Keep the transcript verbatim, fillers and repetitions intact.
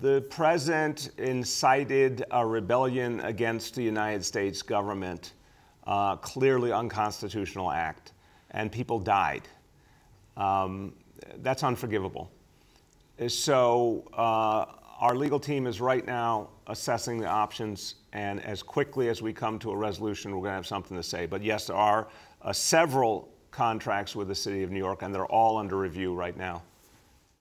The president incited a rebellion against the United States government, uh, clearly unconstitutional act, and people died. Um, that's unforgivable. So uh, our legal team is right now assessing the options, and as quickly as we come to a resolution, we're going to have something to say. But yes, there are uh, several contracts with the city of New York, and they're all under review right now.